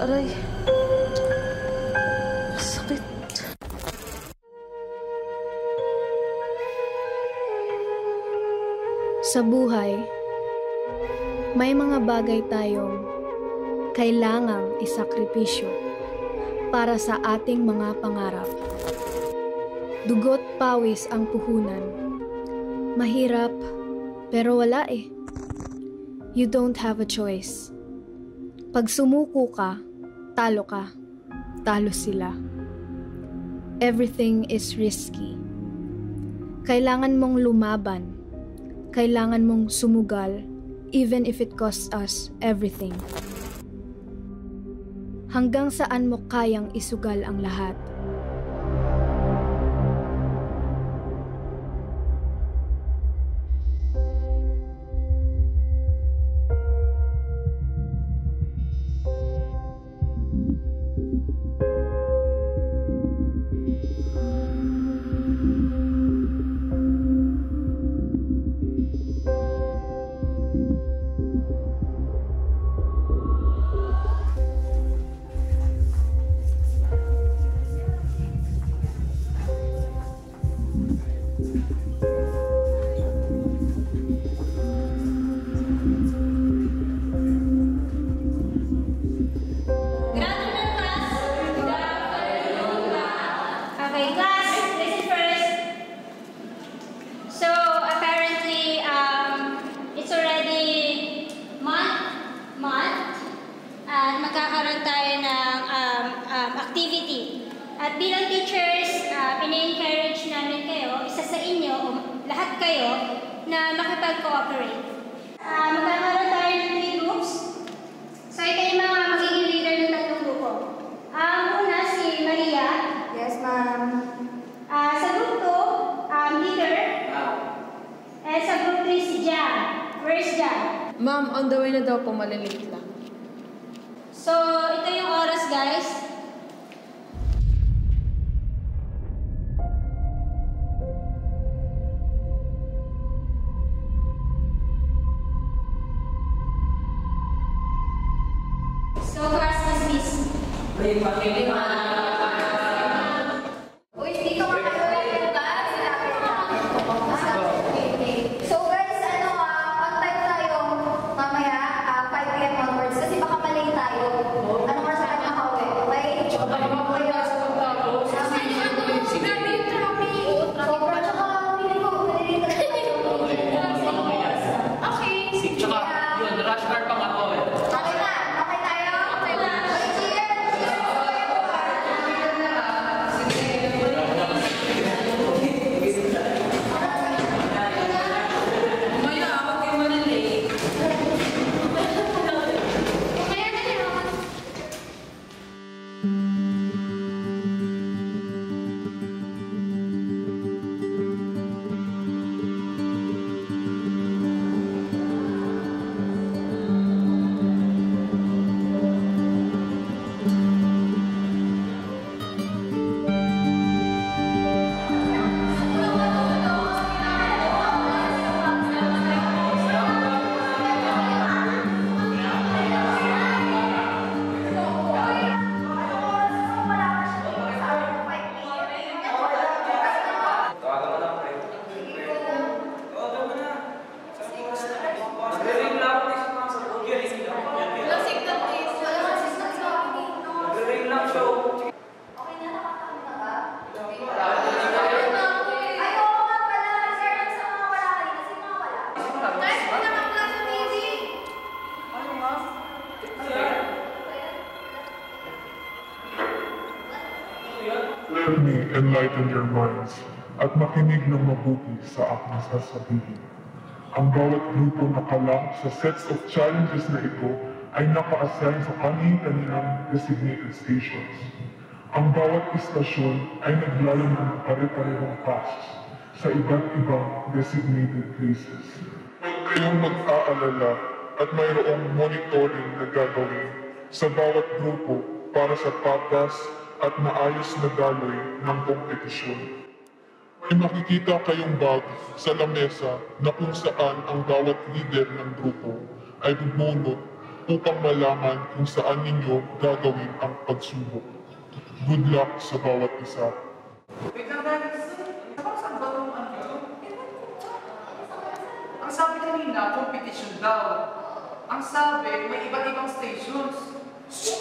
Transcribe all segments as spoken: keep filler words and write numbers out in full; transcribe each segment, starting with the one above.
Aray. Sakit. Sa buhay, may mga bagay tayong kailangang isakripisyo para sa ating mga pangarap. Dugo't pawis ang puhunan. Mahirap, pero wala eh. You don't have a choice. Pag sumuko ka, talo ka. Talo sila. Everything is risky. Kailangan mong lumaban. Kailangan mong sumugal, even if it costs us everything. Hanggang saan mo kayang isugal ang lahat? At bilang teachers, uh, ina-encourage namin kayo, isa sa inyo, o lahat kayo, na makipag-cooperate. Uh, Magkakaroon tayo ng three groups. So, ito yung mga magiging leader ng tatlong grupo. Ang um, una, si Maria. Yes, ma'am. Uh, sa group two, um, leader. Wow. At sa group three, si Jan. Where's Jan? Ma'am, on the way na daw po, malilate lang. So, ito yung oras, guys. Let me enlighten your minds at makinig ng mabuti sa aking sasabihin. Ang bawat grupo nakalak sa sets of challenges na ito ay naka-assign sa kani-kanilang designated stations. Ang bawat istasyon ay naglalaman ng pare-parehong tasks sa iba't ibang designated places. Huwag kayong mag-aalala at mayroong monitoring na gagawin sa bawat grupo para sa patas at maayos na daloy ng kompetisyon. May makikita kayong bag sa lamesa na kung saan ang bawat leader ng grupo ay bubunot o upang malaman kung saan ninyo gagawin ang pagsubok. Good luck sa bawat isa. Wait lang dahil, sir, nakapagsagot ang ano? Ang sabi kanina, competition daw. Ang sabi, may iba't ibang stations.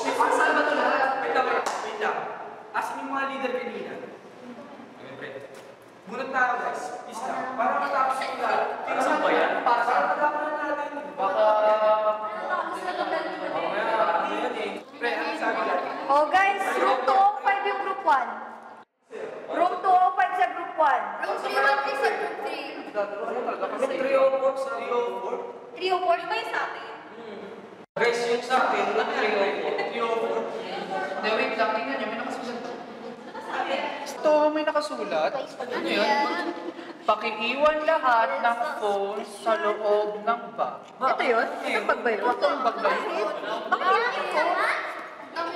May pangsaan ba ito lahat? Wait lang, wait lang. Asan yung mga leader kanina? Ngayon, pre. Muna tayo, guys. Peace lang. Para matapos yung lahat. Saan ba yan? Para matapos na natin. Baka... Oh guys, room two oh five yung group one. Room two oh five sa group one. Room three oh five sa group three. three oh four ba yung sa akin? Guys, yung sa akin, lang three oh four. Wait lang, tingnan nyo, may nakasulat. Ito, may nakasulat. Ano yan? Pakiiwan lahat ng phone sa loob ng bag. Ito yun? Ito bag ba yun? Ito yung bag ba yun? Pakiiwan yung phone? Guys,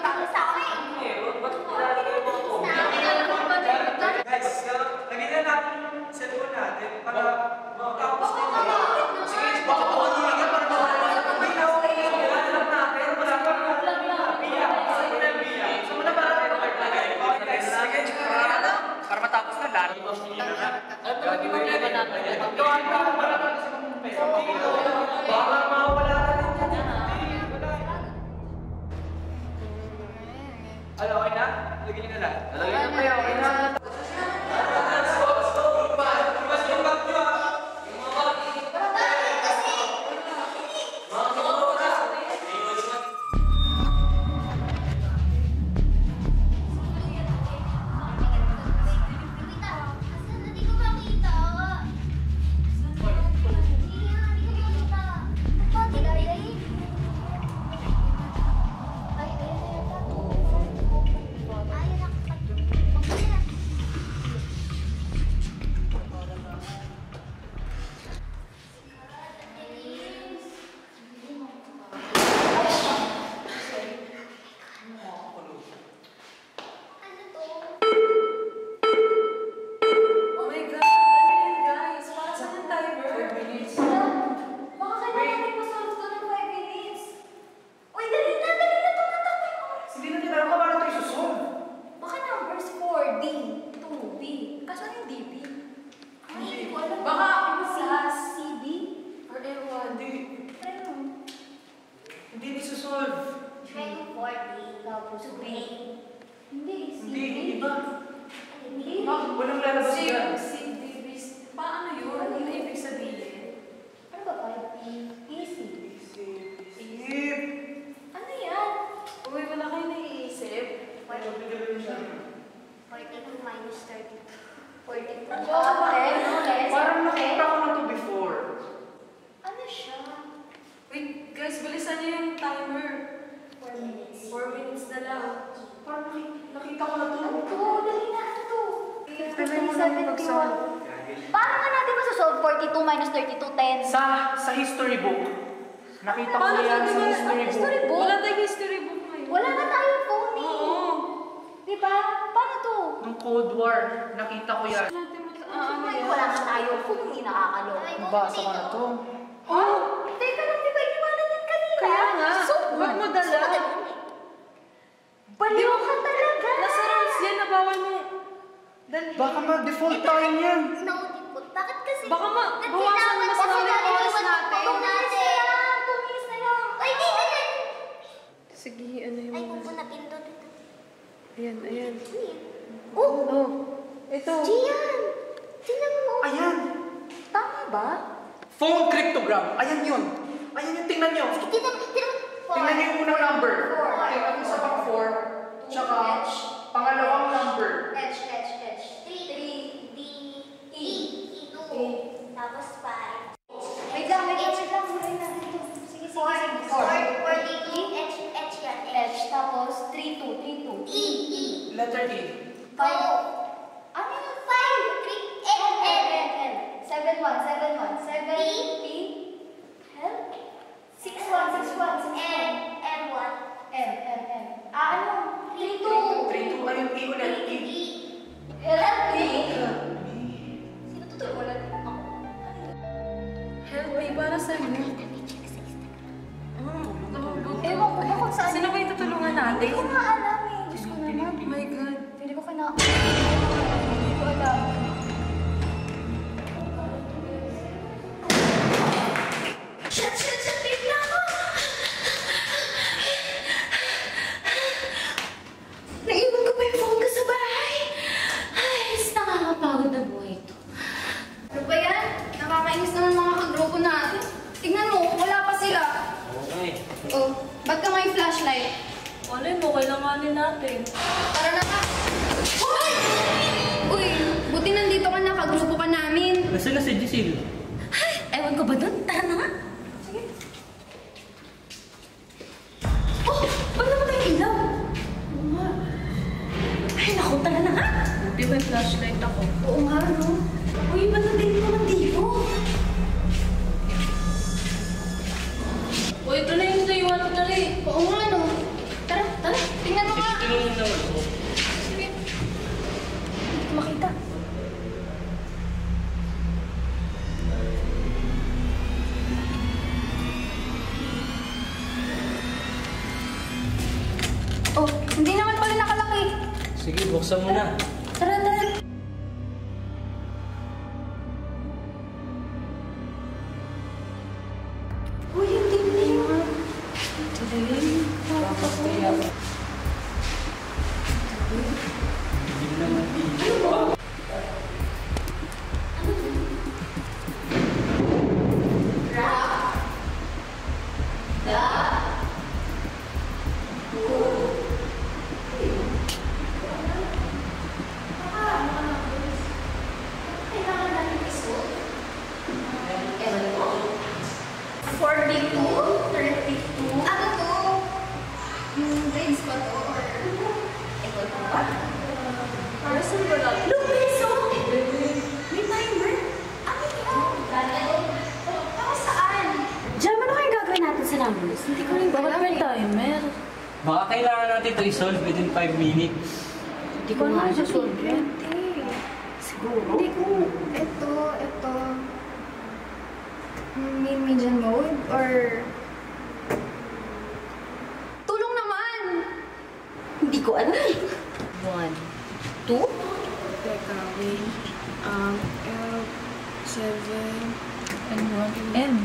lagyan na natin yung cellphone natin para makakapos na naman. Sige, baka ako nila ka para makakapos na naman. Wala lang natin. Wala lang nabiya. Saan mo nabiya? Saan mo na para tayo maglagay? Guys, sige, para matapos na lang. Gawin ka ako para matapos na naman. Baka mawala ka lang yan. Hello, okay na? Lagyan nyo na lang. Lagyan nyo kayo, okay na. Help me para sa'yo. Ano? Ewan ko, ewan ko saan. Sino ba yung tutulungan natin? Hindi ko nga alam eh. Diyos ko naman. Oh my God. Pili ko ka na... Hindi ko alam. Shut, shut, shut! Leave na ako! Naiwan ko pa yung phone ko sa bahay. Ay, nakakapagod na buhay ito. Ano ba yan? Nakakainis naman mga kagrupo natin. Tignan mo, wala pa sila. Okay. Oh, ba't ka may flashlight? Wala mo, kailanganin natin. Para na ka! Uy! Uy, buti nandito ka na, kagrupo ka namin. Nasaan na si Giselle? Ay, ewan ko ba doon? Tara na nga. Di ba yung flashlight ako? Oo nga, no? Uy, ba't nandito mo ng divo? Uy, ito na yung dayuhan ko na rin. Oo nga, no? Tara, tara, tingnan mo nga. Tingnan mo naman ako. Sige. Hindi ko makita. Oh, hindi naman pala nakalaki. Sige, buksan mo na. Tara, tara! Uy, yung dilim! Ito dilim. Bakit kaya? Hindi naman dito. Rap! Rap! Hindi ko rin ba alam eh. Timer. Baka kailangan natin ito i-solve within five minutes. Hindi ko na i-solve yan. Hindi. Siguro? Hindi ko. Ito, ito. May median mode or... Tulong naman! Hindi ko alam eh. One. Two? Teka, wait. Um, L, seven, and one, M.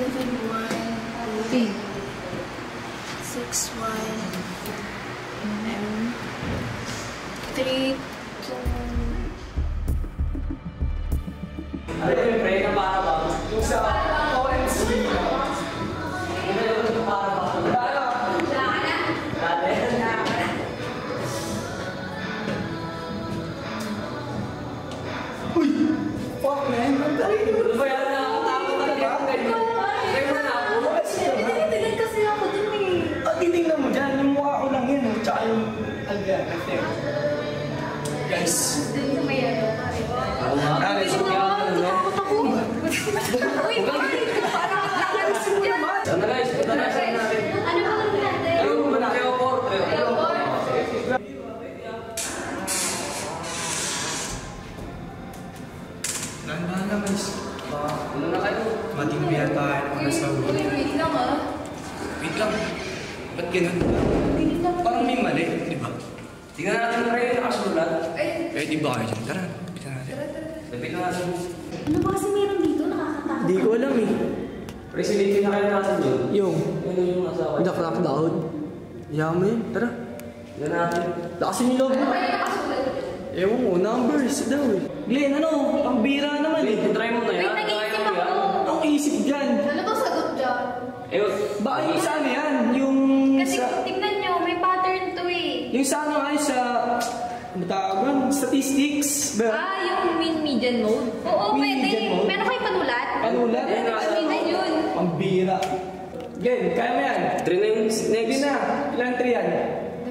Seven one B six one M three two. Ano yung break na para ba? Yung sa O M C. Ano yung para ba? Dala. Dala. Dala. Uy! Fuck man! Ano ba yan? Titingnan mo dyan, yung mukha ko lang yun, tsaka yung alga, I think. Guys! Huwag ka rin sa kaya ka lang. Takot ako! Wait, wait! Parang nakalasin niya! Sana guys, punta na saan natin. Ano ba natin? Ano ba na? Kaya po! Kaya po! Dahan-dahan na guys. Ano na kayo? Matimbihan tayo ng nasa ulo. Wait lang ah. Wait lang. Ba't ganun? Parang may mali, di ba? Tignan natin na rin yung nakasulat. Eh, di ba kayo dyan? Tara, tignan natin. Lapit na natin. Ano ba kasi meron dito? Nakakatakot. Di ko alam eh. Resilitin na kayo natin dyan. Yung? Ano yung asawa? Black Rock Down. Iyahan mo yun. Tara. Tignan natin. Lakasin yung loob. Ano ba yung nakasulat? Ewan mo, numbers daw eh. Glenn, ano? Pambira naman eh. Try mo na yan. Wait, nag-iisip ako. Ang isip dyan. Ano ba sagot dyan? Baka yung saan yan? Kasi tignan nyo, may pattern to eh. Yung sa ano ay sa... Ano tawag? Statistics? Ah, yung mean median mode? Oo, pwede. Meron kayo panulat? Panulat? Panulat yun. Pambira. Again, kaya mo yan. Three names next. Hindi na. Ilang three yan?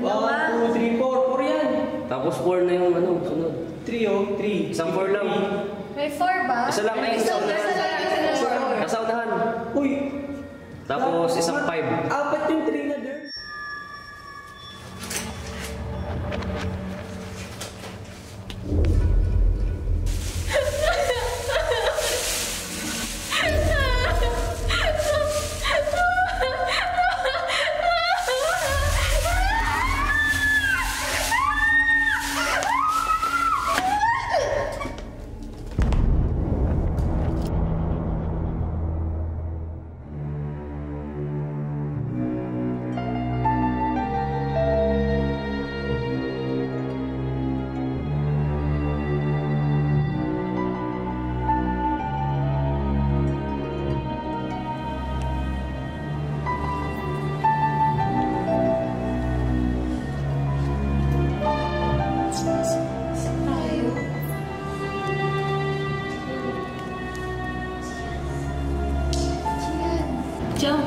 One, two, three, four. Four yan. Tapos four na yung ano, sunod. Three oh, three. Isang four lang. May four ba? Isa lang ay isang. Kasaunahan. Uy. Tapos isang five. Apat yung three na doon. Jump,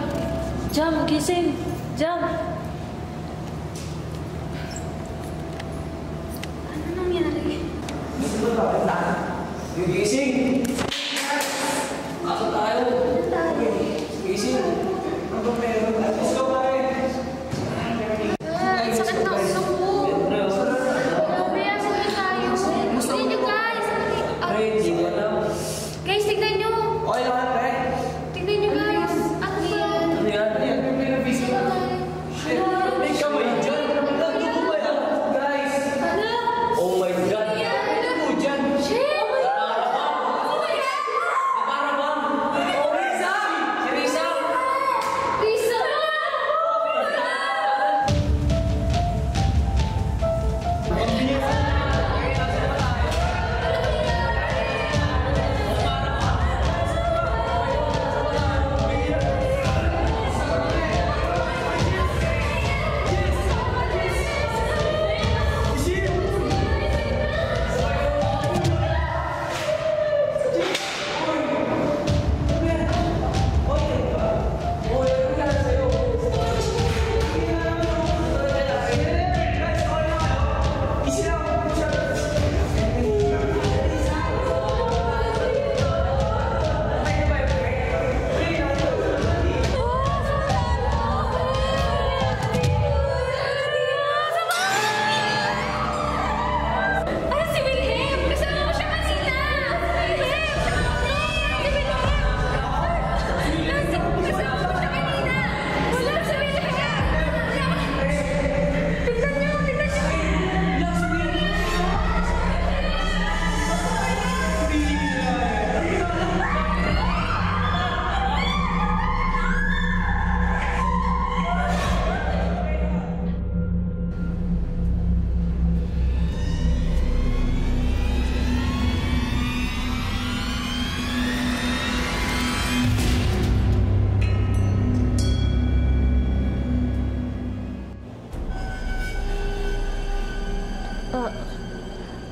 jump, kissing, jump. Ano nangyari? Gusto mo kapit na? Gising! Aso tayo? Gising! Ano ba meron? Let's go tayo! Sakit na gusto ko! Kaya sakit tayo! Gusto nyo guys! Guys, tignan nyo! Okay lang ka eh! Tignan nyo guys! Ano ba? Ano yan? Ano yan? May nabisi ka tayo! Shit! May kamay dyan! Nagtutupan lang ako guys! Ano? Oh my God! Ano po dyan? Shit!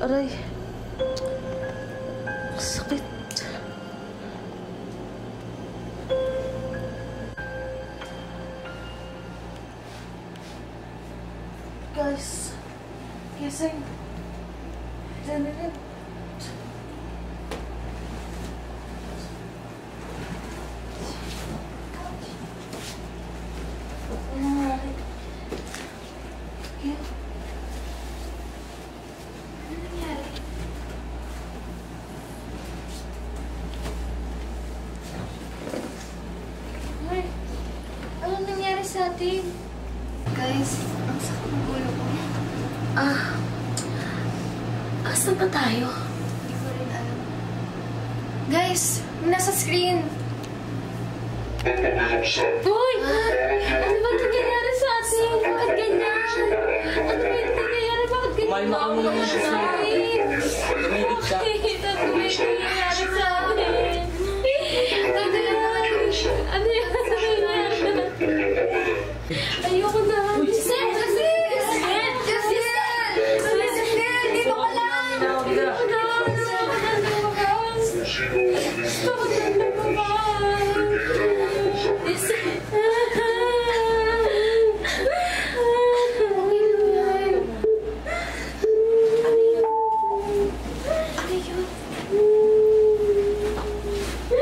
Aray, sakit. Guys, gising. Jangan. Guys, ang sakit ng ulo ko. Ah, asan ba tayo? Hindi ko rin alam. Guys, nasa screen. Uy! Ano ba ito nangyari sa atin? Bakit ganyan? Ano ba ito nangyari? Bakit ganyan? Umalma ka muna na sa atin. Bakit? Ano ba ito nangyari sa atin? Ano yan? Ano yan? Ayoko na. Gisel! Gisel! Gisel! Gisel! Gisel! Dito ka lang! Dito ka lang! Dito ka lang! Dito ka lang! Dito ka lang! Dito ka lang! Gisel! Okay na yan. Ano yun? Ano yun?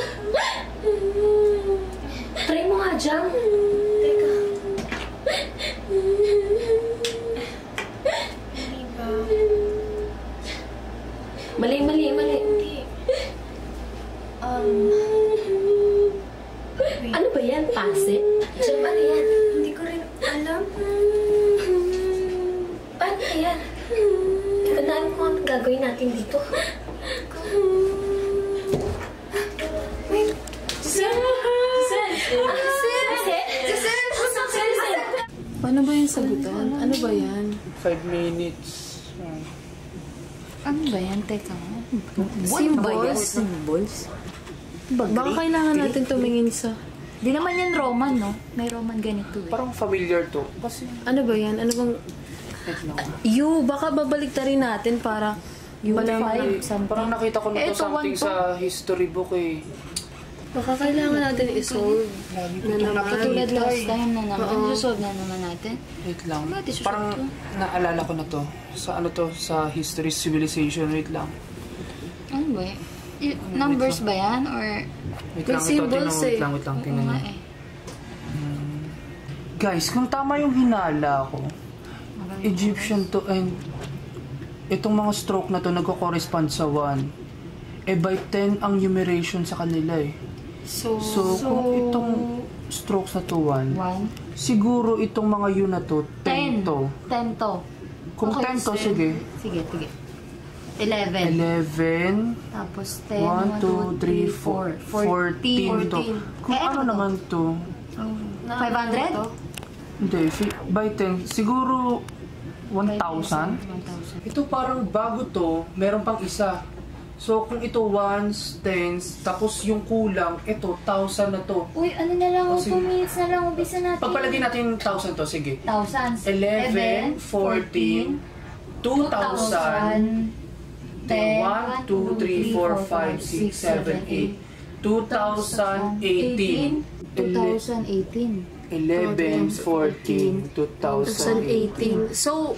Diyan? Teka. Mali ba? Mali, mali, mali. Hindi. Um... Wait. Ano ba yan? Pase? Diyan, ano yan? Hindi ko rin alam. Paano yan? Tandaan ko ang gagawin natin dito. Wait. Diyan! Ano ba yung sagutan? Ano ba yan? Five minutes. Ano ba yan? Teka nga. Symbols? Symbols? Baka kailangan natin tumingin sa Di naman yan Roman, no? May Roman ganito eh. Parang familiar to. Kasi... Ano ba yan? Ano bang... You, baka babalik ta rin natin para... You parang, five, something. Parang nakita ko na to something one, sa history book eh. Baka kailangan natin isolve na naman. Katulad last time na naman. Uh-oh. Isolve na naman natin. Wait lang. Parang naalala ko na to. Sa ano to? Sa history civilization. Wait lang. Ano ba eh? Numbers ba yan? Or... Wait lang, ito. Tingnan mo. Wait lang, wait lang. Tingnan mo. Guys, kung tama yung hinala ko, Egyptian to and... Itong mga stroke na to nagko-correspond sa one. Eh by ten ang numeration sa kanila eh. So, so, so, kung itong strokes na to, one, siguro itong mga U na to, ten to. ten to. Kung okay, ten to, sige. Sige, sige. eleven. eleven. Tapos ten, one, two, three, four. fourteen to. Kung eh, ano naman to? five hundred? Hindi, by ten. Siguro, one thousand. Ito parang bago to, meron pang isa. So, kung ito ones, tens, tapos yung kulang, ito, thousand na to. Uy, ano na lang, two minutes na lang, umbisa natin. Pagpalagay natin yung thousand to, sige. Thousands. eleven, fourteen, two thousand, ten, one, two, three, four, five, six, seven, eight, two thousand, eighteen, eleven, fourteen, two thousand eighteen. So,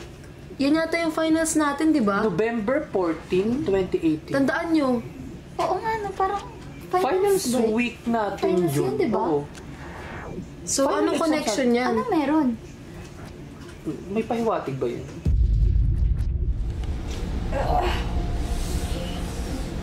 yan yata yung finals natin, di ba? November fourteen, twenty eighteen. Tandaan nyo? Oo nga, no, parang finals, finals week natin finals yun. Yun, di ba? Oo. So, finals, anong connection yan? Ano meron? May pahiwatig ba yun?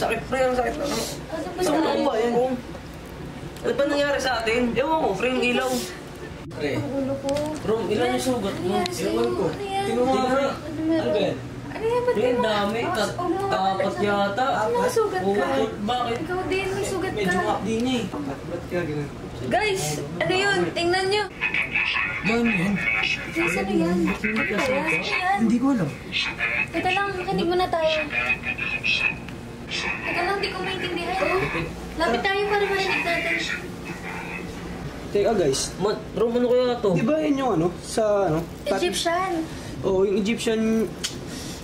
Sakit, pre. Ang sakit na. Saan na ba yan? Ano ba nangyari sa atin? Ewan ko, pre, yung ilaw. Pre, bro, ilan yung sugat mo? Ewan ko. Tinuha ka. Ano ba yan? Ano yan? Ba't tinuha? Ang dami. Tapat yata. Ano sugat ka? Bakit? Ikaw din, may sugat ka. Medyo akdi niya eh. Ba't kaya gano'n? Guys, ano yun? Tingnan nyo. Ano yun? Ano yan? Hindi ko alam. Ito lang, makinig muna tayo. Ito lang, di ko maintindihan. Lapit tayo para marinig natin. Teka guys, bro, ano kaya ito? Diba yun yung ano? Sa ano? Egyptian! Oo, yung Egyptian...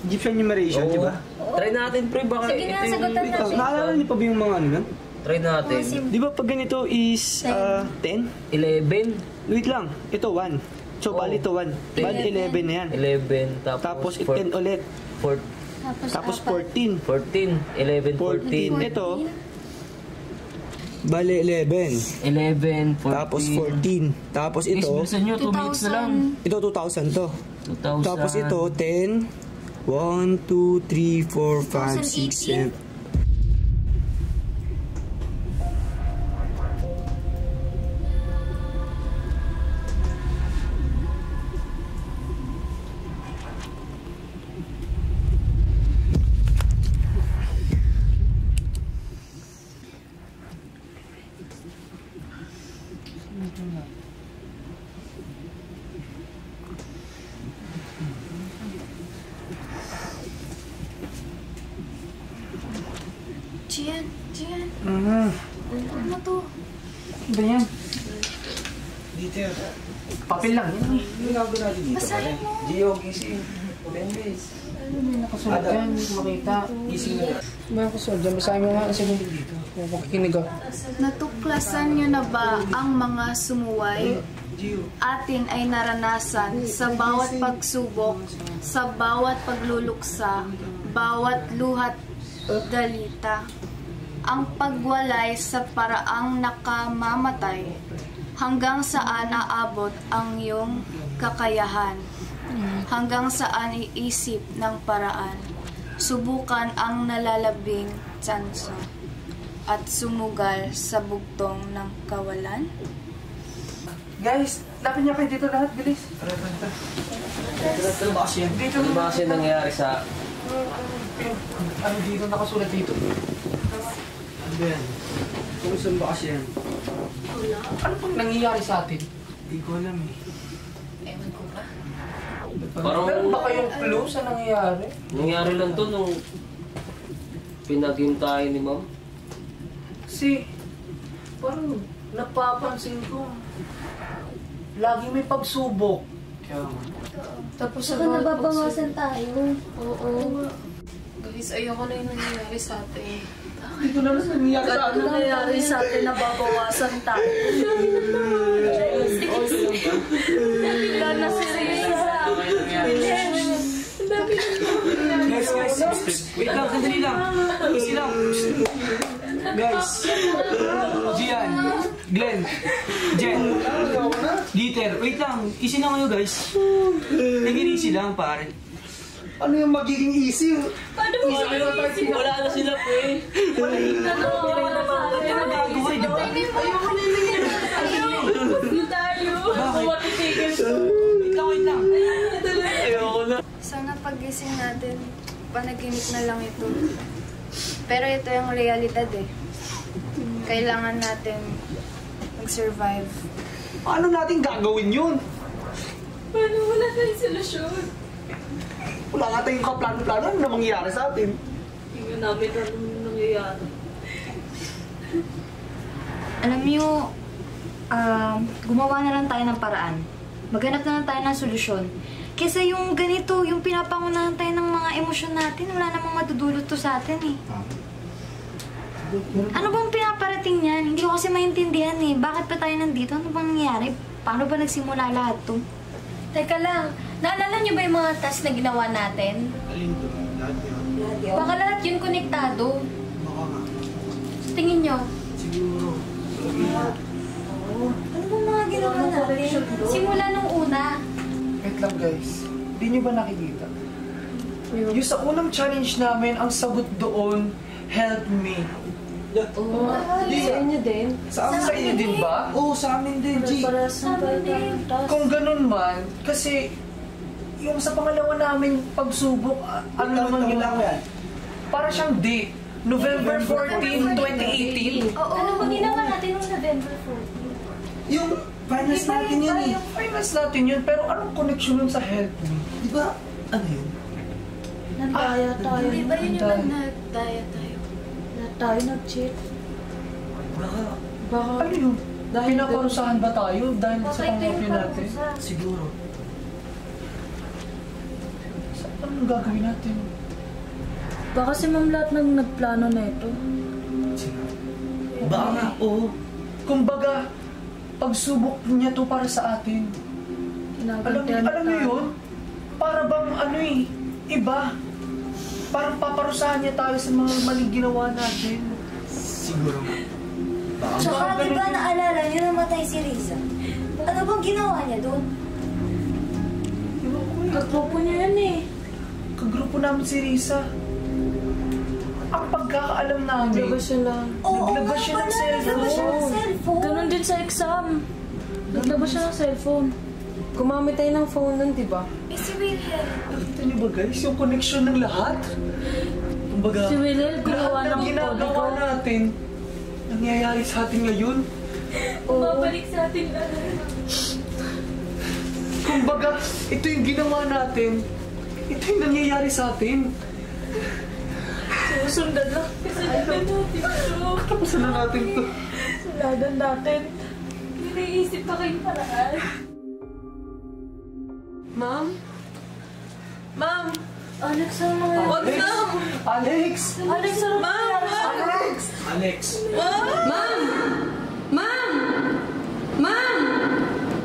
Egyptian numeration, diba? Try natin, pre, baka... Sige na, sagutan natin. Nakalala niyo pa ba yung mga ano yun? Try natin. Diba pag ganito is... ten? eleven? Wait lang, ito one. So, bali ito one. Bali eleven na yan. eleven, tapos... Tapos ten ulit. Tapos fourteen. fourteen, eleven, fourteen. Ito... Bale, eleven. eleven, fourteen. Tapos fourteen. Tapos ito. Guys, bilisan nyo. two minutes na lang. Ito, two thousand to. two thousand. Tapos ito, ten. one, two, three, four, five, six, seven. Gian, Gian. Ano? Ano to? Ano ba yan? Dito. Papel lang yan. Yung lago natin dito. Masahin mo. Gio, gising. ten days. Ano ba yung nakasunod dyan? Hindi ko makita. Gising na yan. Ba yung nakasunod dyan? Masahin mo nga. Kasi hindi dito. Makikinig ako. Natuklasan nyo na ba ang mga sumuway? Atin ay naranasan sa bawat pagsubok, sa bawat pagluluksa, bawat luhat dalita, ang pagwalay sa paraang nakamamatay, hanggang saan aabot ang iyong kakayahan, hanggang saan iisip ng paraan, subukan ang nalalabing tsanso, at sumugal sa bugtong ng kawalan. Guys, lapin niya kayo dito lahat, bilis. Tara, tara, tara. Dito ba kasi yan? Dito ba kasi nangyari sa... Ano dito, nakasulat dito? Ano ba yan? Kung saan ba kasi yan? Ano pang nangyayari sa atin? Hindi ko alam eh. Ewan ko pa. Parang... Meron ba kayong clue sa nangyayari? Nangyayari lang to nung... pinaghintayin ni Ma'am. Kasi... parang napapansin ko... lagi may pagsubok. Kaya... Tapos saka nababawasan tayo. Oo. Guys, ayoko na yung nangyayari sa atin. Ito na lang nangyayari sa atin. Ito na nangyayari sa atin, nababawasan tayo. Hindi na serious. Guys, guys, wait lang, sandali lang. Easy lang. Guys, Gian, Glenn, Jen, Dieter, wait lang. Easy lang kayo, guys. Naging easy lang, pare. Ano yung magiging easy? Paano mo siya easy? Wala na sila po eh. Wala na to. Wala na pa. Wala na bago eh, di ba? Ayoko na yung nangyari. Ayoko tayo. Bakit? Ikawin lang. Ayoko na. Sana paggising natin, panaginip na lang ito. Pero ito yung realidad eh. Kailangan natin mag-survive. Paano natin gagawin yun? Paano? Wala na yung solusyon. Wala nga tayong kaplano-plano na mangyayari sa atin. Hindi namin alam yung nangyayari. Alam niyo, uh, gumawa na lang tayo ng paraan. Maghanap na lang tayo ng solusyon. Kesa yung ganito, yung pinapangunahan tayo ng mga emosyon natin, wala namang madudulot to sa atin eh. Ano bang pinaparating niyan? Hindi ko kasi maintindihan eh. Bakit pa tayo nandito? Ano bang nangyayari? Paano ba nagsimula lahat to? Teka lang. Naalala niyo ba yung mga task na ginawa natin? Alin doon? Lahat yun? Baka lahat yun konektado. Baka nga. Tingin niyo? Siguro. Ano ba mga ginawa natin? Simula nung una. Wait lang guys. Hindi niyo ba nakikita? Yung sa unang challenge namin, ang sagot doon, help me. Oo. Sa inyo din? Sa inyo din ba? Oo, sa amin din. Sa amin din. Kung ganun man, kasi... yung sa pangalawa namin pagsubok, ano naman yun lang yan? Para siyang date. November fourteenth, twenty eighteen. Ano ba ginawa natin noong November fourteenth? Yung finance natin yun eh. Yung finance natin yun, pero anong connection yun sa health? Di ba, ano yun? Nandaya tayo. Di ba yun yung nandaya tayo? Nandaya nag-cheat. Baka, ano yun? Pinaparusahan ba tayo dahil sa pangopya natin? Siguro. Anong gagawin natin? Baka si Ma'am lahat nang nagplano na ito. Baka nga, oo. Kumbaga, pagsubok niya to para sa atin. Alam, alam niyo yun? Para bang ano eh, iba. Parang paparusahan niya tayo sa mga maling ginawa natin. Siguro nga. Tsaka di ba naalala niyo namatay si Risa? Ano bang ginawa niya doon? Kagrupo niya yan eh. Kagrupo namin si Risa. Ang pagkakaalam namin... Naglabas siya lang. Naglabas siya ng cellphone. Ganon din sa exam. Naglabas siya ng cellphone. Gumamit tayo ng phone nun, di ba? Eh, si William. Nakita niyo ba guys, yung connection ng lahat? Kumbaga, si William, gumawa ng ginagawa natin. Nangyayari sa atin ngayon. Babalik sa atin ngayon. Kumbaga, ito yung ginawa natin. Ito yung nangyayari sa atin. Susundan lang. Kasalanan natin ito. Kapasalan natin ito. Kasalanan natin. Niliisip pa kayong paraan. Ma'am? Ma'am! Alex, ang mga... Alex! Alex! Alex, ang mga... Alex! Alex! Ma'am! Ma'am! Ma'am!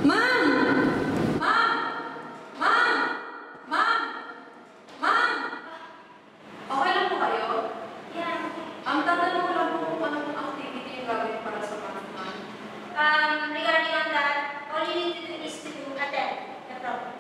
Ma'am! Ma'am! Um, regarding on that, all you need to do is to attend the problem.